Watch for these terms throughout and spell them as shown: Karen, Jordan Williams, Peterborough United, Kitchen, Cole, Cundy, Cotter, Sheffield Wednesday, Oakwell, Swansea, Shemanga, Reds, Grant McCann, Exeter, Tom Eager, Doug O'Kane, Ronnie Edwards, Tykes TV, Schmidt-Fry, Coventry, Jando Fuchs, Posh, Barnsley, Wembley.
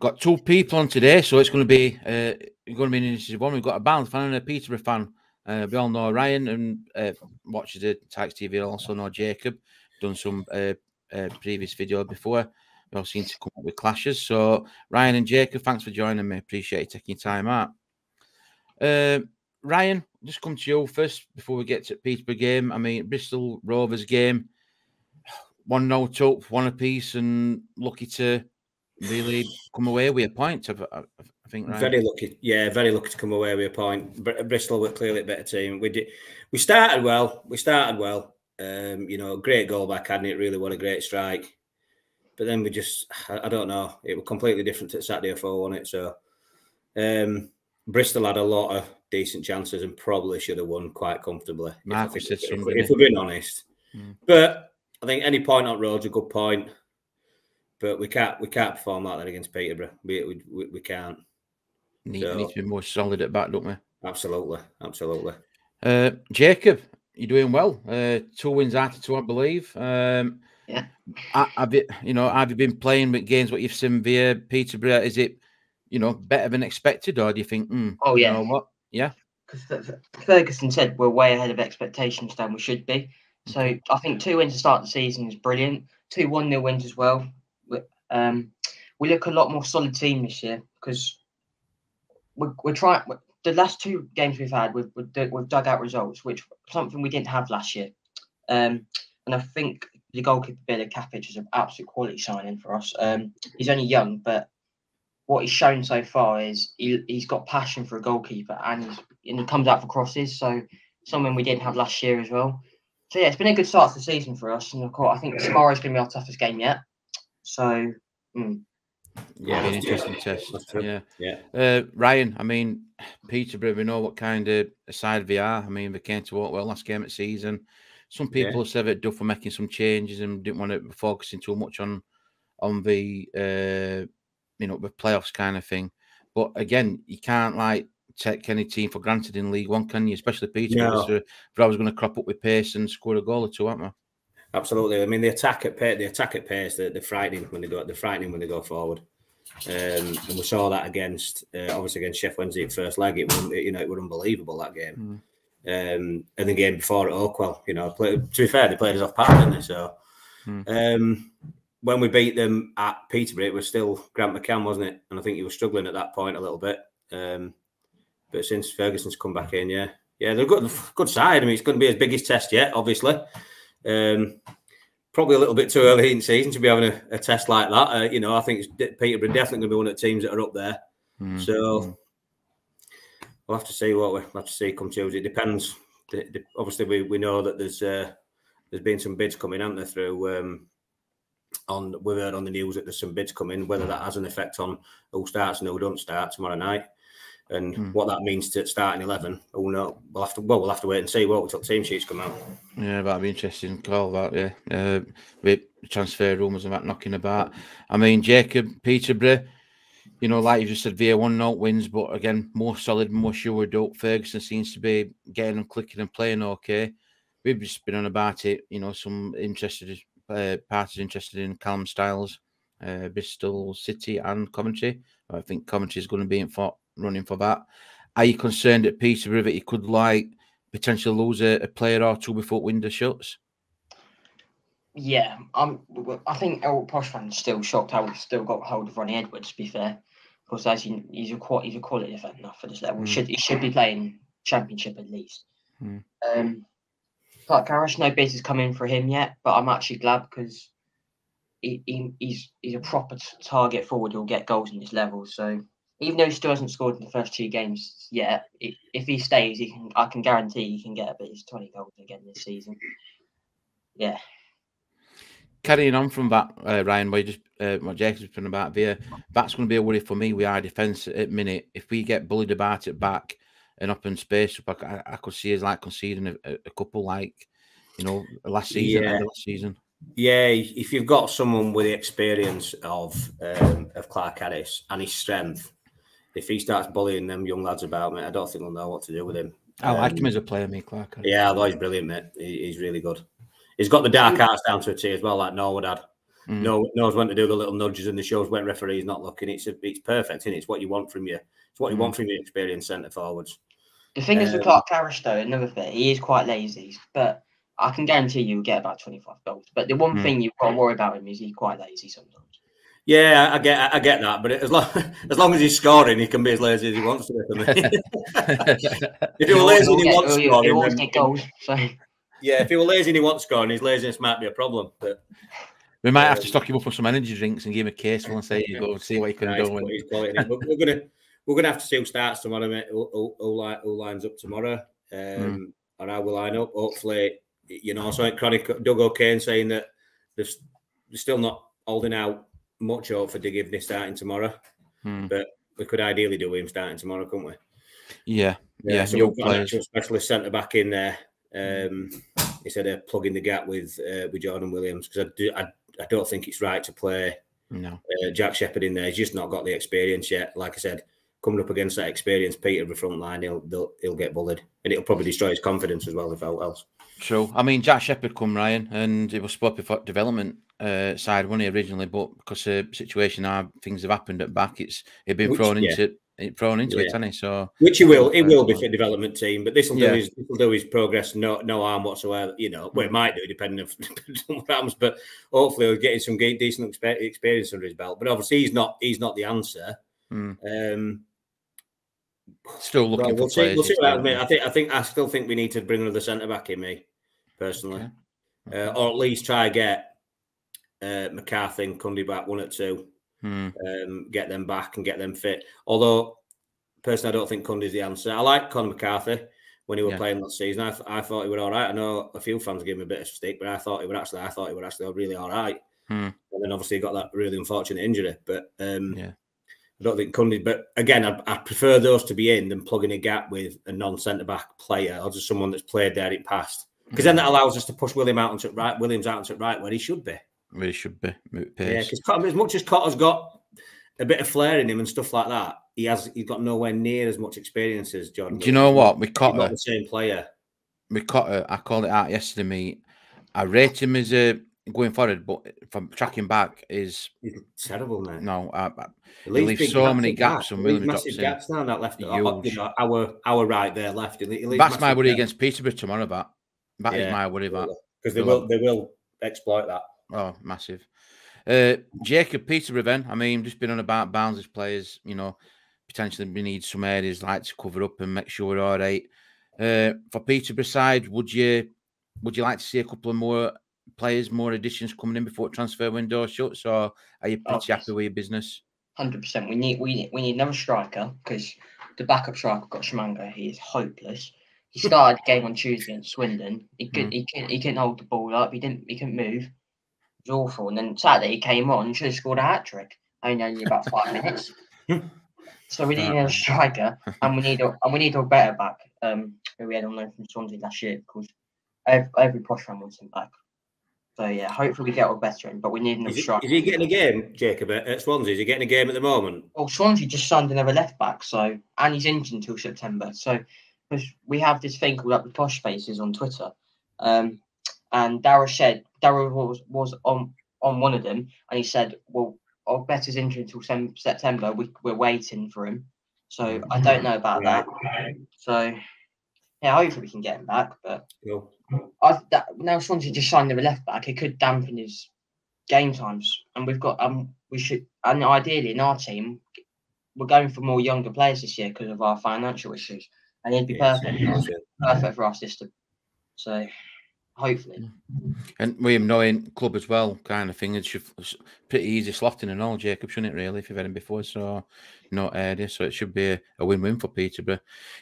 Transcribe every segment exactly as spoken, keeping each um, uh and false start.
got two people on today, so it's going to be uh, going to be an interesting one. We've got a Barnsley fan and a Peterborough fan. Uh, we all know Ryan and uh, watches the Tykes T V. Also know Jacob. Done some uh, uh, previous video before. We all seem to come up with clashes. So Ryan and Jacob, thanks for joining me. Appreciate you taking your time out. Uh, Ryan, just come to you first before we get to Peterborough game. I mean, Bristol Rovers game, one note up, one apiece, and lucky to really come away with a point. I, I, I think Ryan. Very lucky, yeah, very lucky to come away with a point. Br Bristol were clearly a better team. We did, we started well. We started well. Um, you know, great goal back, hadn't it? Really, what a great strike. But then we just, I, I don't know. It was completely different to Saturday four, wasn't it? So, um, Bristol had a lot of decent chances and probably should have won quite comfortably. Mark, if, if, if, if we're being honest, mm. But I think any point on road's a good point. But we can't we can't perform like that against Peterborough. We we we, we can't. Need, so, need to be more solid at back, don't we? Absolutely, absolutely. Uh, Jacob, you're doing well. Uh, two wins out of two, I believe. Um, yeah. Have you you know have you been playing with games? What you've seen via Peterborough? Is it, you know, better than expected, or do you think? Mm, oh yeah, you know what? Yeah, because Ferguson said we're way ahead of expectations than we should be. So I think two wins to start the season is brilliant. Two one-nil wins as well. We, um, we look a lot more solid team this year because we're, we're trying. We're, the last two games we've had, we've, we've dug out results, which something we didn't have last year. Um, and I think the goalkeeper Billy Capic is an absolute quality signing for us. Um, he's only young, but what he's shown so far is he, he's got passion for a goalkeeper and, he's, and he comes out for crosses. So something we didn't have last year as well. So, yeah, it's been a good start to the season for us. And, of course, I think tomorrow's going to be our toughest game yet. So, mm. yeah, an interesting test. Yeah. yeah. Uh, Ryan, I mean, Peterborough, we know what kind of side they are. I mean, they came to Oakwell last game of the season. Some people yeah. said that Duff were making some changes and didn't want to be focusing too much on, on the uh, – you know, the playoffs kind of thing. But again, you can't like take any team for granted in League One, can you? Especially Peterborough. No. But I was going to crop up with pace and score a goal or two, aren't I? Absolutely. I mean, the attack at pace, the attack at pace, they're, they're frightening when they go. They're frightening when they go forward. Um, and we saw that against, uh, obviously against Sheffield Wednesday at first leg. It was, you know, it was unbelievable that game. Mm. Um, and the game before at Oakwell, you know, play, to be fair, they played us off par, didn't they? So. Mm. Um, When we beat them at Peterborough, it was still Grant McCann, wasn't it? And I think he was struggling at that point a little bit. Um, but since Ferguson's come back in, yeah. Yeah, they're a good, good side. I mean, it's going to be his biggest test yet, obviously. Um, probably a little bit too early in the season to be having a, a test like that. Uh, you know, I think it's, Peterborough definitely going to be one of the teams that are up there. Mm. So we'll have to see what we we'll have to see come Tuesday. It depends. The, the, obviously, we, we know that there's uh, there's been some bids coming, haven't there, through... Um, On we've heard on the news that there's some bids coming. Whether that has an effect on who starts and who don't start tomorrow night, and mm. what that means to starting eleven, who knows? We'll have to well, we'll have to wait and see what until team sheets come out. Yeah, that'd be interesting. Call that, yeah. Uh, with transfer rumours and that knocking about. I mean, Jacob, Peterborough, you know, like you just said, via one note wins, but again, more solid, more sure. Dope Ferguson seems to be getting them clicking and playing okay. We've just been on about it. You know, some interested. Uh, parties interested in Calum Styles, uh, Bristol City and Coventry. I think Coventry is going to be in for running for that. Are you concerned at Peterborough that you could like potentially lose a, a player or two before window shuts? Yeah, I'm, I think Errol Posh fans still shocked how we've still got hold of Ronnie Edwards, to be fair, because as you, he's, a, he's a quality defender for this level. Mm. Should, he should be playing Championship at least. Mm. Um Clark Harris, no bid has come in for him yet, but I'm actually glad because he, he, he's he's a proper target forward. He'll get goals in this level. So even though he still hasn't scored in the first two games yet, it, if he stays, he can. I can guarantee he can get at least twenty goals again this season. Yeah. Carrying on from that, uh, Ryan, where you just uh, what Jacob's been about there, that's going to be a worry for me. We are defence at minute. If we get bullied about it back. And up in space, I, I could see us like conceding a, a couple, like you know, last season. Yeah. Last season, yeah. If you've got someone with the experience of um, of Clark Harris and his strength, if he starts bullying them young lads about, mate, I don't think they'll know what to do with him. I um, like him as a player, me Clark Harris. Yeah, although he's brilliant, mate. He, he's really good. He's got the dark arts down to a T as well, like Norwood had. Mm. Know, knows when to do the little nudges and the shows when referees not looking. It's a, it's perfect, isn't it? It's what you want from your it's what you mm. want from your experienced centre forwards. The thing um, is with Clark Harris, though, another thing, he is quite lazy, but I can guarantee you will get about twenty-five goals. But the one mm. thing you've got to worry about him is he's quite lazy sometimes. Yeah, I get, I get that, but as long as long as he's scoring, he can be as lazy as he wants to be. For me. If he were lazy and he wants scoring, he always get goals. So. Yeah, if he were lazy and he wants scoring, his laziness might be a problem. But we might um, have to stock him up with some energy drinks and give him a case and say, "You go and see what he can nice do." Quality, and... we're gonna we're gonna have to see who starts tomorrow, mate. Who, who, who, who lines up tomorrow, um, mm. and how we line up. Hopefully, you know. So, chronic Doug O'Kane saying that they're still not holding out much hope for Digby starting tomorrow, hmm. but we could ideally do with him starting tomorrow, couldn't we? Yeah, yeah. yeah so we've got an actual specialist centre back in there. Um, instead of plugging the gap with uh, with Jordan Williams, because I do, I, I don't think it's right to play no. uh, Jack Shepherd in there. He's just not got the experience yet. Like I said, coming up against that experience, Peterborough front line, he'll they'll, he'll get bullied, and it'll probably destroy his confidence as well if else. True. I mean, Jack Shepherd come Ryan, and it was spot before development. Uh, side wasn't he originally, but because the uh, situation how things have happened at back, it's he'd been which, thrown into yeah. it, thrown into yeah. it, hasn't he? So which he will, it will be for the development team, but this will yeah. do his will do his progress no no harm whatsoever. You know, well, it might do depending on, depending on what happens, but hopefully he'll get some decent experience under his belt. But obviously he's not he's not the answer. Mm. Um, still looking well, for we'll players. See, we'll see what happens. I think I think I still think we need to bring another centre back in me personally, okay. Okay. Uh, or at least try to get. Uh, McCarthy and Cundy back one or two, hmm. um, get them back and get them fit. Although, personally, I don't think Cundy's the answer. I like Conor McCarthy when he was yeah. playing last season. I, th I thought he was all right. I know a few fans gave him a bit of stick, but I thought he was actually, I thought he was actually really all right. Hmm. And then obviously he got that really unfortunate injury. But um, yeah. I don't think Cundy. But again, I, I prefer those to be in than plugging a gap with a non-centre back player or just someone that's played there in the past. Because then that allows us to push William out and to right, Williams out and to right where he should be. Really should be. Yeah, because as much as Cotter's got a bit of flair in him and stuff like that, he has he's got nowhere near as much experience as Jordan. Do you know what? We caught the same player. We Cotter, I called it out yesterday, mate. I rate him as a going forward, but from tracking back is it's terrible, man. No, I, I, he leaves so many gaps, gaps and Williams massive gaps down that left. Or, you know, our our right there, left. That's my worry there. Against Peterborough tomorrow. That that yeah, is my worry about because they will they will exploit that. Oh, massive. Uh, Jacob Peterborough then. I mean, just been on about Barnsley's players, you know, potentially we need some areas like to cover up and make sure we're all right. Uh, for Peterborough side, would you would you like to see a couple of more players, more additions coming in before transfer window shuts, or are you pretty oh, happy with your business? one hundred percent. We need we need, we need another striker because the backup striker got Shemanga. He is hopeless. He started the game on Tuesday against Swindon. He could mm. he couldn't he couldn't hold the ball up. He didn't he couldn't move. It was awful, and then Saturday he came on and should have scored a hat trick. Only only about five minutes. So we need a striker, and we need a and we need a better back. Um, who we had on loan from Swansea last year because every, every posh fan wants him back. So yeah, hopefully we get a better in, but we need another is he, striker. Is he getting a game, Jacob, at Swansea? Is he getting a game at the moment? Well, Swansea just signed another left back, so and he's injured until September. So we have this thing called up the posh faces on Twitter. Um, and Daryl said. Daryl was, was on, on one of them, and he said, well, I'll bet his injury until September. We, we're waiting for him. So I don't know about that. So, yeah, hopefully we can get him back. But cool. I, that, now Swansea just signed the left back. It could dampen his game times. And we've got, um, we should, and ideally in our team, we're going for more younger players this year because of our financial issues. And it'd be perfect, yeah. perfect for our system. So... hopefully, and William knowing club as well, kind of thing. It's pretty easy slotting and all, Jacob, shouldn't it? Really, if you've had him before, so not area, so it should be a win-win for Peterborough.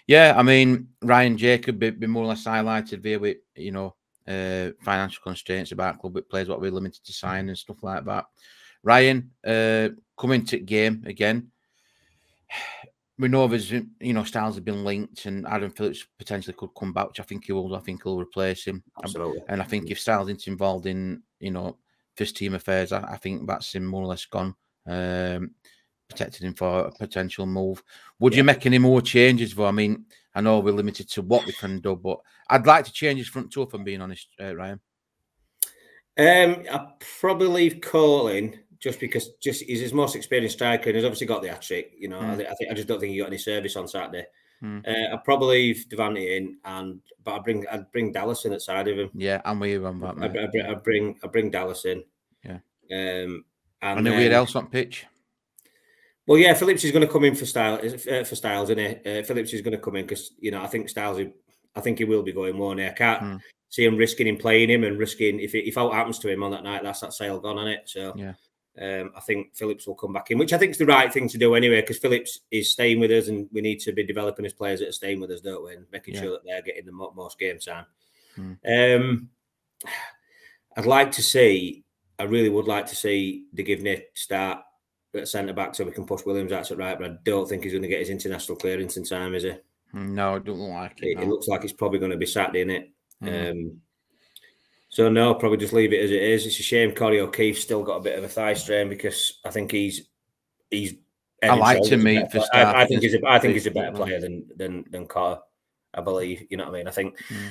Yeah, I mean, Ryan Jacob be, be more or less highlighted there with you know uh, financial constraints about club with players what we're limited to sign and stuff like that. Ryan, uh, coming to game again. We know there's, you know, Styles have been linked, and Adam Phillips potentially could come back, which I think he will. I think he'll replace him. Absolutely. And I think if Styles isn't involved in, you know, first team affairs, I, I think that's him more or less gone. Um, protected him for a potential move. Would yeah. you make any more changes? Though I mean, I know we're limited to what we can do, but I'd like to change his front two, if I'm being honest, uh, Ryan. Um, I'll probably leave Cole in just because just he's his most experienced striker and he's obviously got the hat trick. You know, mm. I, th I think I just don't think he got any service on Saturday. Mm. Uh, I'll probably leave Devaney in, and but I bring I'd bring Dallas in at side of him. Yeah, and we on that. I bring I bring I bring Dallas in. Yeah. Um, and then weird else on pitch. Well, yeah, Phillips is going to come in for Styles uh, for Styles, isn't he? Uh, Phillips is going to come in because you know I think Styles, I think he will be going, won't he? I can't. Mm. See him risking him playing him and risking if it, if all happens to him on that night, that's that sale gone on it. So yeah, um, I think Phillips will come back in, which I think is the right thing to do anyway, because Phillips is staying with us and we need to be developing his players that are staying with us, don't we? And making yeah. sure that they're getting the most game time. Mm. Um, I'd like to see, I really would like to see De Givney start at centre back so we can push Williams out at right, but I don't think he's going to get his international clearance in time, is he? No, I don't like it. It, no. It looks like it's probably going to be Saturday, isn't it? Mm-hmm. Um, so no, probably just leave it as it is. It's a shame Corey O'Keefe's still got a bit of a thigh strain because I think he's he's. I like to meet for start. I, I think he's a, I think he's a better player than than than Cotter, I believe. You know what I mean? I think. Mm.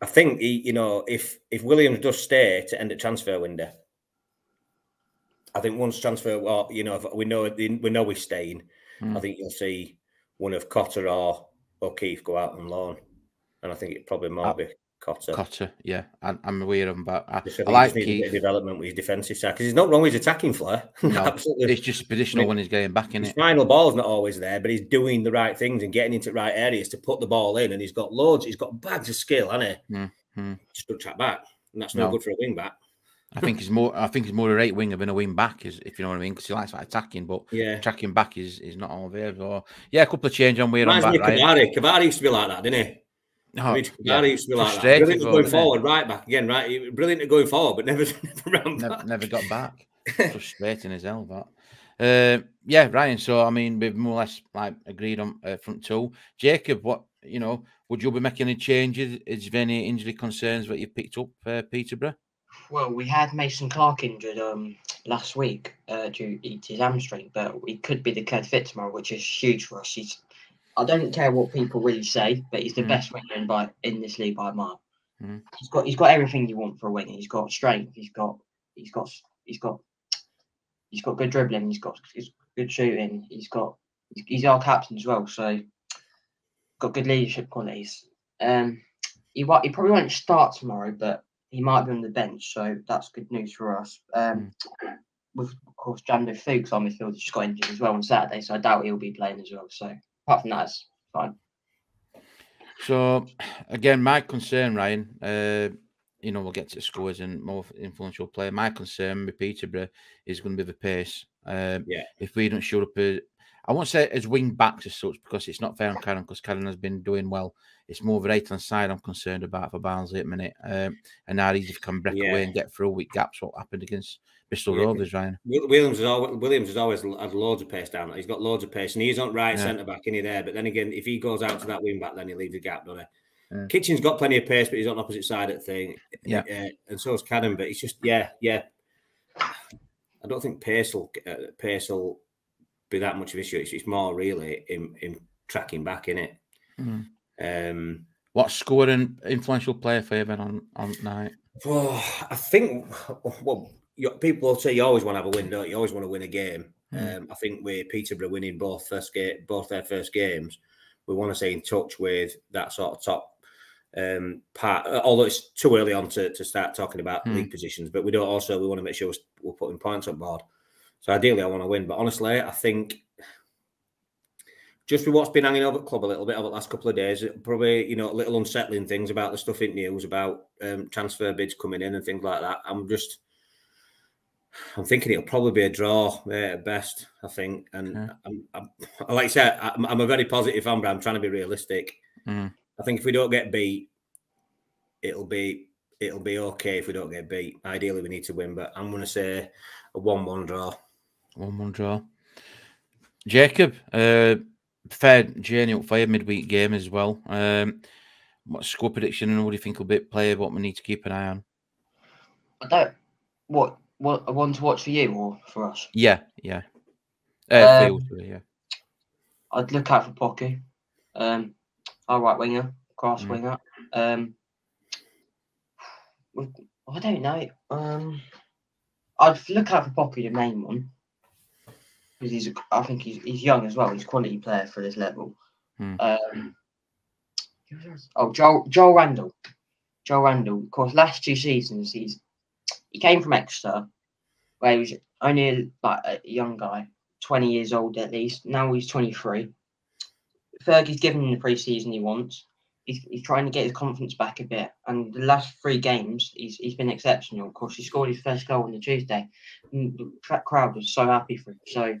I think he, you know, if if Williams does stay to end the transfer window, I think once transfer, well, you know, if we know we know he's staying. Mm. I think you'll see one of Cotter or O'Keefe go out on loan. And I think it probably might uh, be Cotter. Cotter, yeah. I, I'm weird about that. I, I, I like his development with his defensive side because he's not wrong with his attacking flair. No, absolutely. It's just positional I mean, when he's getting back in his it. His final ball's not always there, but he's doing the right things and getting into the right areas to put the ball in. And he's got loads, he's got bags of skill, hasn't he? Mm-hmm. Just don't track back. And that's no, no good for a wing back. I think he's more I think he's more a right winger than a wing back, is if you know what I mean, because he likes like, attacking, but yeah, tracking back is, is not all there. So yeah, a couple of change on weird on back. Right? Kavari used to be like that, didn't he? No, I mean, yeah. used to be like that. Brilliant going forward, right back again, right? Brilliant at going forward, but never, never round never, back. Never got back. Frustrating as hell, that. Uh, yeah, Ryan. So I mean, we've more or less like agreed on uh, front two. Jacob, what you know? Would you be making any changes? Is there any injury concerns that you picked up, uh, Peterborough? Well, we had Mason Clark injured um last week uh, due to his hamstring, but he could be declared fit tomorrow, which is huge for us. He's I don't care what people really say, but he's the mm. best winger in, by, in this league by a mile. Mm. He's got he's got everything you want for a winger. He's got strength. He's got he's got he's got he's got good dribbling. He's got he's good shooting. He's got he's our captain as well. So got good leadership qualities. Um, he he probably won't start tomorrow, but he might be on the bench. So that's good news for us. Um, mm. With of course Jando Fuchs on midfield just got injured as well on Saturday, so I doubt he'll be playing as well. So. Apart from that, it's fine. So, again, my concern, Ryan, uh, you know, we'll get to scores and more influential player. My concern with Peterborough is going to be the pace. Um, yeah. If we don't show up, uh, I won't say as wing backs as such because it's not fair on Karen because Karen has been doing well. It's more the right hand side I'm concerned about for Barnsley at the minute. Um, and how easy if you can break yeah. away and get through with gaps, what happened against Bristol Rovers, yeah. Ryan. Williams has always, Williams has always had loads of pace down. He's got loads of pace, and he's on right yeah. centre back, isn't he there? But then again, if he goes out to that wing back, then he leaves a gap, doesn't he? Yeah. Kitchen's got plenty of pace, but he's on the opposite side of the thing. Yeah, uh, and so is Cannon. But it's just, yeah, yeah. I don't think pace will uh, pace will be that much of an issue. It's, it's more really him him tracking back, isn't it? Mm. Um, what scoring influential player for you then on on night? Well, I think well. You, people will say you always want to have a win, don't you? You always want to win a game. Mm. Um, I think with Peterborough winning both first game, both their first games, we want to stay in touch with that sort of top um, part. Although it's too early on to, to start talking about mm. league positions, but we don't also we want to make sure we're, we're putting points on board. So ideally, I want to win. But honestly, I think just with what's been hanging over the club a little bit over the last couple of days, probably you know little unsettling things about the stuff in news about um, transfer bids coming in and things like that. I'm just I'm thinking it'll probably be a draw uh, at best, I think. And yeah. I'm, I'm, like I said, I'm, I'm a very positive fan, but I'm trying to be realistic. Mm. I think if we don't get beat, it'll be it'll be okay if we don't get beat. Ideally, we need to win, but I'm going to say a one one draw. one one draw. Jacob, uh, fair journey up for your midweek game as well. Um, what's score prediction and what do you think will be player? What we need to keep an eye on? I don't... What... What one to watch for you or for us? Yeah, yeah. Uh, um, for you, yeah. I'd look out for Pocky, um, our right winger, cross mm. winger. Um, I don't know. Um, I'd look out for Pocky to name one because he's. I think he's he's young as well. He's a quality player for his level. Hmm. Um, oh, Joel Joel Randall, Joel Randall. Of course, last two seasons he's he came from Exeter, where he was only like a young guy, twenty years old at least. Now he's twenty-three. Fergie's given him the pre-season he wants. He's, he's trying to get his confidence back a bit. And the last three games, he's he's been exceptional. Of course, he scored his first goal on the Tuesday. And the crowd was so happy for him. So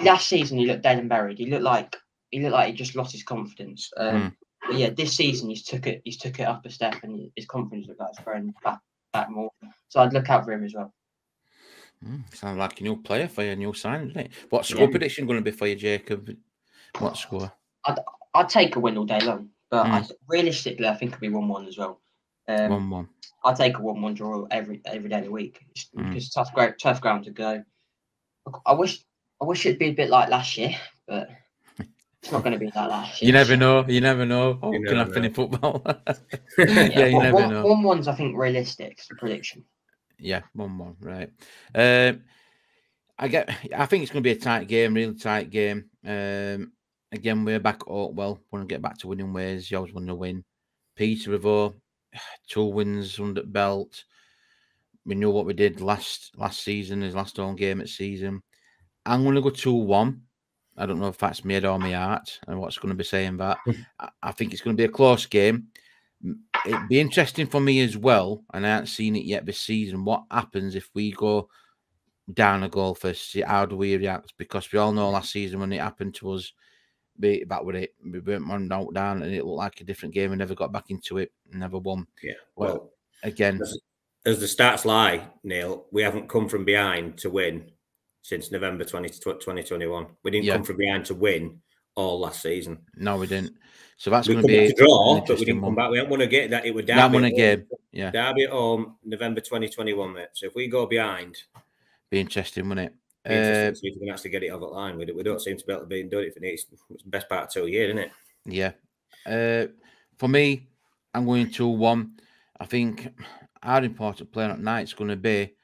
last season, he looked dead and buried. He looked like he looked like he just lost his confidence. Um, mm. But yeah, this season he's took it he's took it up a step, and his confidence looked like it's growing back back more. So I'd look out for him as well. Mm, sounds like a new player for you, a new sign, isn't it? What score yeah. prediction going to be for you, Jacob? What score? I'd, I'd take a win all day long, but mm. I, realistically, I think it'll be one one as well. Um, one one. I'll take a one one draw every every day of the week. It's, mm. because it's tough, great, tough ground to go. I wish I wish it'd be a bit like last year, but it's not going to be like last year. You never know. You never know. Oh, you never can know. Happen in football. yeah, yeah, you never one, know. One one's I think realistic for prediction. Yeah, one one, right. Um, I get. I think it's going to be a tight game, really tight game. Um, again, we're back at Oakwell. Want to get back to winning ways. You always want to win. Peterborough, two wins under belt. We know what we did last last season. His last home game at season. I'm going to go two one. I don't know if that's made or my heart and what's going to be saying that. I, I think it's going to be a close game. It'd be interesting for me as well, and I haven't seen it yet this season. What happens if we go down a goal first? How do we react? Because we all know last season when it happened to us, we back with it, we went one down, and it looked like a different game. We never got back into it, never won. Yeah. Well, well again, as, as the stats lie, Neil, we haven't come from behind to win since November twenty twenty-one. We didn't yeah. come from behind to win all last season. No, we didn't. So that's we going to be a draw, but we didn't come one. back. We haven't won a game. That it would Derby won a game. Yeah, Derby at home, November twenty twenty-one. Mate. So if we go behind, be interesting, wouldn't it? Be interesting uh, to see if we can actually get it over the line. We don't, we don't seem to be able to be doing it for the best part of two years, isn't it? Yeah. Uh, for me, I'm going two one. I think our important player at night is going to be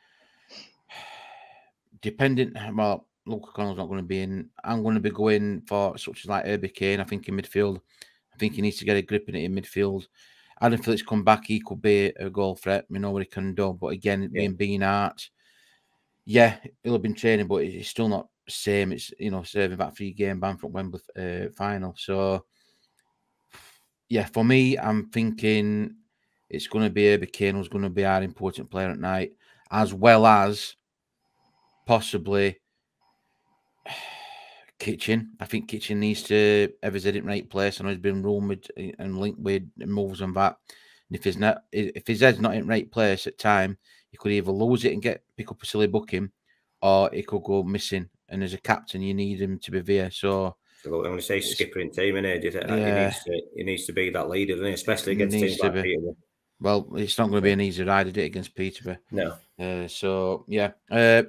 dependent. Well, Luke O'Connell's not going to be in. I'm going to be going for such as like Herbie Kane. I think in midfield, I think he needs to get a grip in it in midfield. Adam Phillips come back, he could be a goal threat. We know what he can do, but again, yeah. being being art, yeah, he'll have been training, but it's still not the same. It's you know serving that three game ban from Wembley uh, final. So yeah, for me, I'm thinking it's going to be Herbie Kane who's going to be our important player at night, as well as possibly. Kitchen, I think Kitchen needs to have his head right place. I know he's been rumoured and linked with moves on that. And if he's not, if his head's not in right place at time, he could either lose it and get pick up a silly booking, or he could go missing. And as a captain, you need him to be there. So I'm going to say skipper in team, innit? Yeah. He needs to, he needs to be that leader, doesn't he? Especially against teams like Peterborough. Well, it's not going to be an easy ride, is it, against Peterborough? No. Uh, so yeah. Uh,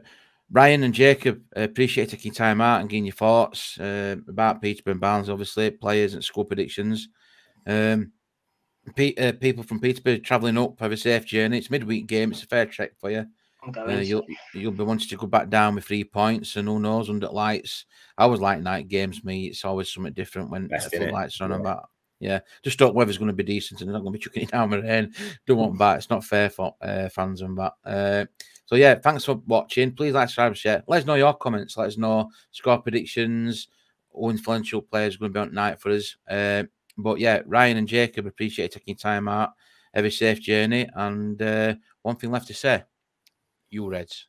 Ryan and Jacob, I appreciate taking time out and getting your thoughts uh, about Peterborough and Barnsley, obviously, players and score predictions. Um, P uh, people from Peterborough travelling up, have a safe journey. It's a midweek game. It's a fair trek for you. Uh, you'll, you'll be wanting to go back down with three points and who knows, under lights. I always like night games, me. It's always something different when the full lights are on yeah. about. Yeah, just thought weather's going to be decent and they're not going to be chucking it down the rain. Don't want that. It's not fair for uh, fans and that. Uh, So, yeah, thanks for watching. Please like, subscribe, share. Let us know your comments. Let us know score predictions or influential players going to be on tonight for us. Uh, but, yeah, Ryan and Jacob, appreciate taking time out. Have a safe journey. And uh, one thing left to say, you Reds.